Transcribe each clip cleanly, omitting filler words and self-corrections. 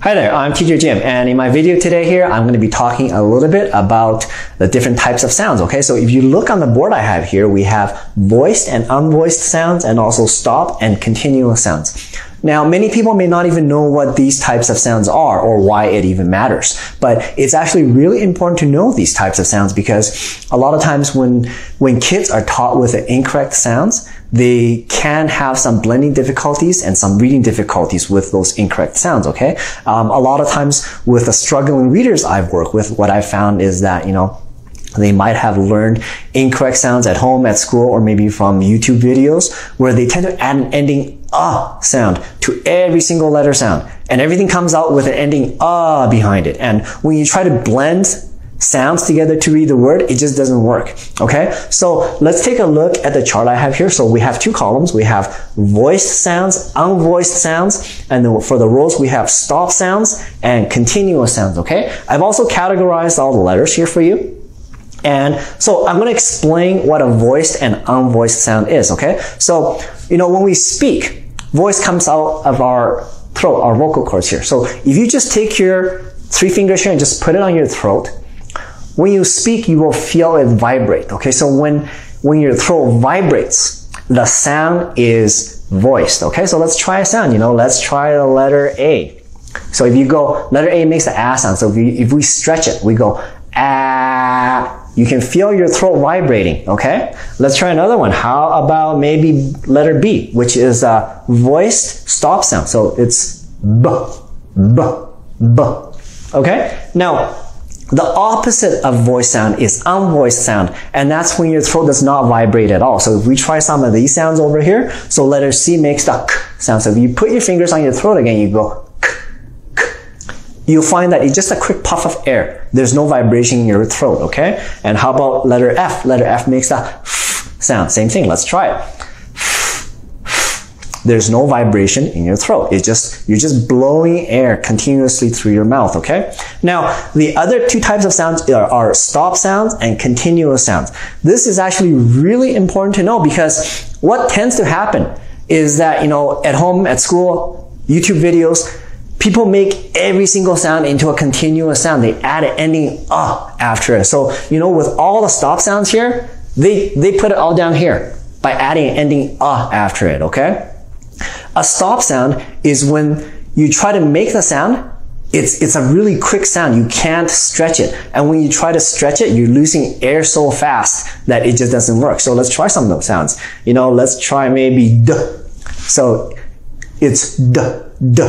Hi there, I'm Teacher Jim, and in my video today here, I'm going to be talking a little bit about the different types of sounds, okay? So if you look on the board I have here, we have voiced and unvoiced sounds, and also stop and continuous sounds. Now, many people may not even know what these types of sounds are or why it even matters, but it's actually really important to know these types of sounds because a lot of times when kids are taught with the incorrect sounds, they can have some blending difficulties and some reading difficulties with those incorrect sounds, okay? A lot of times with the struggling readers I've worked with, what I found is that, you know, they might have learned incorrect sounds at home, at school, or maybe from YouTube videos where they tend to add an ending ah sound to every single letter sound. And everything comes out with an ending ah behind it. And when you try to blend sounds together to read the word, it just doesn't work. Okay? So let's take a look at the chart I have here. So we have two columns. We have voiced sounds, unvoiced sounds, and then for the rows we have stop sounds and continuous sounds. Okay? I've also categorized all the letters here for you. And so I'm going to explain what a voiced and unvoiced sound is, okay? So, you know, when we speak, voice comes out of our throat, our vocal cords here. So if you just take your three fingers here and just put it on your throat, when you speak, you will feel it vibrate, okay? So when your throat vibrates, the sound is voiced, okay? So let's try a sound, you know, let's try the letter A. So if you go, letter A makes the ah sound. So if we stretch it, we go ah. You can feel your throat vibrating, okay? Let's try another one. How about maybe letter B, which is a voiced stop sound. So it's B, B, B, okay? Now, the opposite of voiced sound is unvoiced sound, and that's when your throat does not vibrate at all. So if we try some of these sounds over here, so letter C makes the K sound. So if you put your fingers on your throat again, you go, you'll find that it's just a quick puff of air. There's no vibration in your throat, okay? And how about letter F? Letter F makes a F sound. Same thing, let's try it. There's no vibration in your throat. It's just, you're just blowing air continuously through your mouth, okay? Now, the other two types of sounds are stop sounds and continuous sounds. This is actually really important to know because what tends to happen is that, you know, at home, at school, YouTube videos, people make every single sound into a continuous sound. They add an ending ah after it. So, you know, with all the stop sounds here, they put it all down here by adding an ending ah after it, okay? A stop sound is when you try to make the sound, it's a really quick sound. You can't stretch it. And when you try to stretch it, you're losing air so fast that it just doesn't work. So let's try some of those sounds. You know, let's try maybe D. So it's D, D.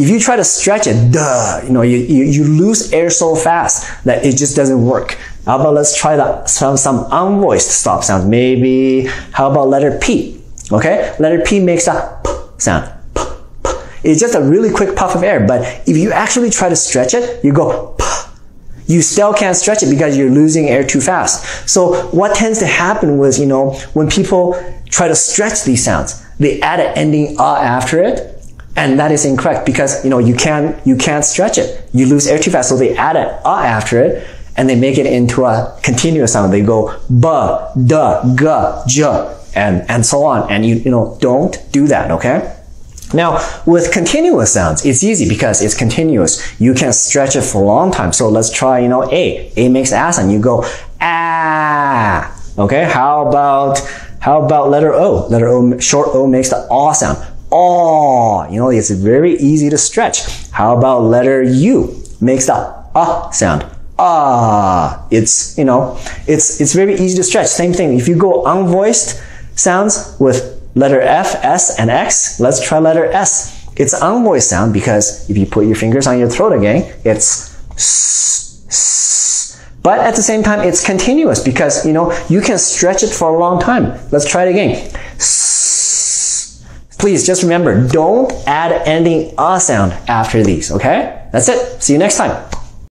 If you try to stretch it, duh, you know, you lose air so fast that it just doesn't work. How about let's try that, some unvoiced stop sounds. Maybe, how about letter P? Okay, letter P makes a P sound. P, P. It's just a really quick puff of air, but if you actually try to stretch it, you go P. You still can't stretch it because you're losing air too fast. So what tends to happen was, you know, when people try to stretch these sounds, they add an ending ah after it. And that is incorrect because, you know, you can't stretch it. You lose air too fast. So they add an ah after it and they make it into a continuous sound. They go ba, da, ga, ja, and so on. And you know, don't do that, okay? Now, with continuous sounds, it's easy because it's continuous. You can stretch it for a long time. So let's try, you know, A. A makes ah sound. You go ah. Okay, how about letter O? Letter O, short O makes the ah sound. Oh, you know, it's very easy to stretch. How about letter U? Makes the ah sound. Ah, it's, you know, it's very easy to stretch. Same thing. If you go unvoiced sounds with letter F, S, and X, let's try letter S. It's unvoiced sound because if you put your fingers on your throat again, it's S, S. But at the same time, it's continuous because, you know, you can stretch it for a long time. Let's try it again. Please just remember, don't add ending ah sound after these, okay? That's it. See you next time.